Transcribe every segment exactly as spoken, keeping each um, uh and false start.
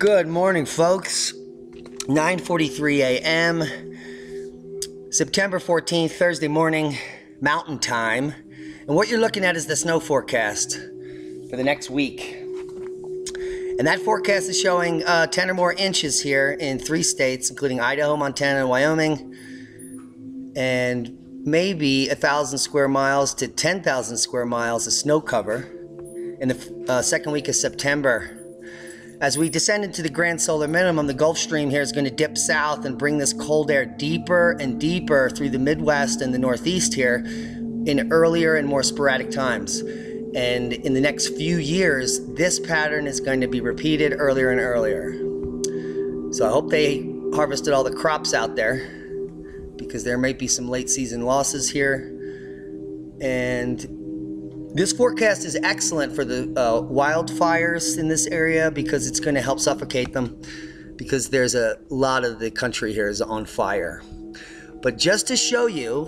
Good morning, folks. nine forty-three a m September fourteenth, Thursday morning, mountain time. And what you're looking at is the snow forecast for the next week. And that forecast is showing uh, ten or more inches here in three states, including Idaho, Montana, and Wyoming. And maybe one thousand square miles to ten thousand square miles of snow cover in the uh, second week of September. As we descend into the Grand Solar Minimum, the Gulf Stream here is going to dip south and bring this cold air deeper and deeper through the Midwest and the Northeast here in earlier and more sporadic times. And in the next few years, this pattern is going to be repeated earlier and earlier. So I hope they harvested all the crops out there, because there might be some late season losses here. And this forecast is excellent for the uh, wildfires in this area, because it's going to help suffocate them, because there's a lot of the country here is on fire. But just to show you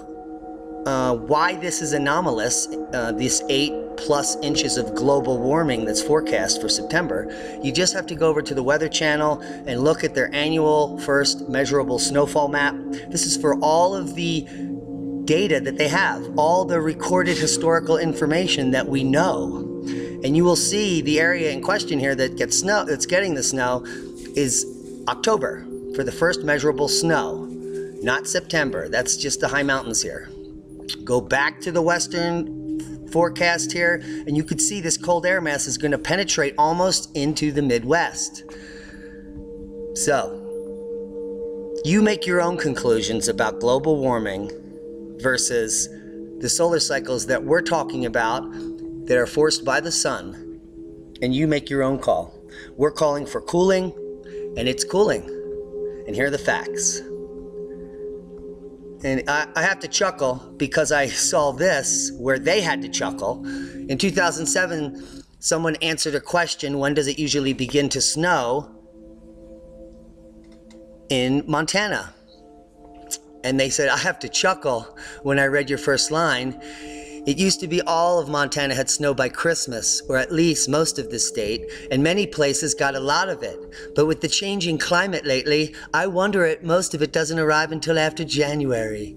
uh, why this is anomalous, uh, this eight plus inches of global warming that's forecast for September, you just have to go over to the Weather Channel and look at their annual first measurable snowfall map. This is for all of the data that they have, all the recorded historical information that we know. And you will see the area in question here that gets snow, that's getting the snow, is October for the first measurable snow, not September. That's just the high mountains here. Go back to the western forecast here, and you could see this cold air mass is going to penetrate almost into the Midwest. So you make your own conclusions about global warming versus the solar cycles that we're talking about that are forced by the sun, and you make your own call. We're calling for cooling, and it's cooling, and here are the facts. And I, I have to chuckle because I saw this where they had to chuckle. In two thousand seven, someone answered a question, when does it usually begin to snow in Montana? And they said, I have to chuckle when I read your first line. It used to be all of Montana had snow by Christmas, or at least most of the state, and many places got a lot of it. But with the changing climate lately, I wonder if most of it doesn't arrive until after January.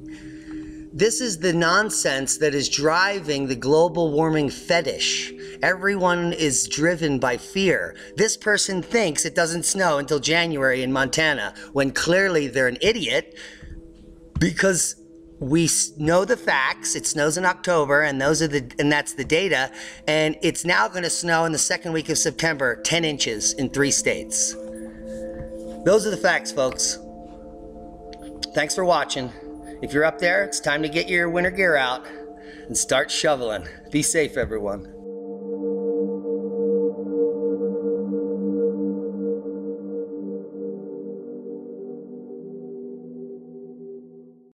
This is the nonsense that is driving the global warming fetish. Everyone is driven by fear. This person thinks it doesn't snow until January in Montana, when clearly they're an idiot. Because we know the facts, it snows in October, and those are the and that's the data, and it's now going to snow in the second week of September, ten inches in three states. Those are the facts, folks. Thanks for watching. If you're up there, it's time to get your winter gear out and start shoveling. Be safe, everyone.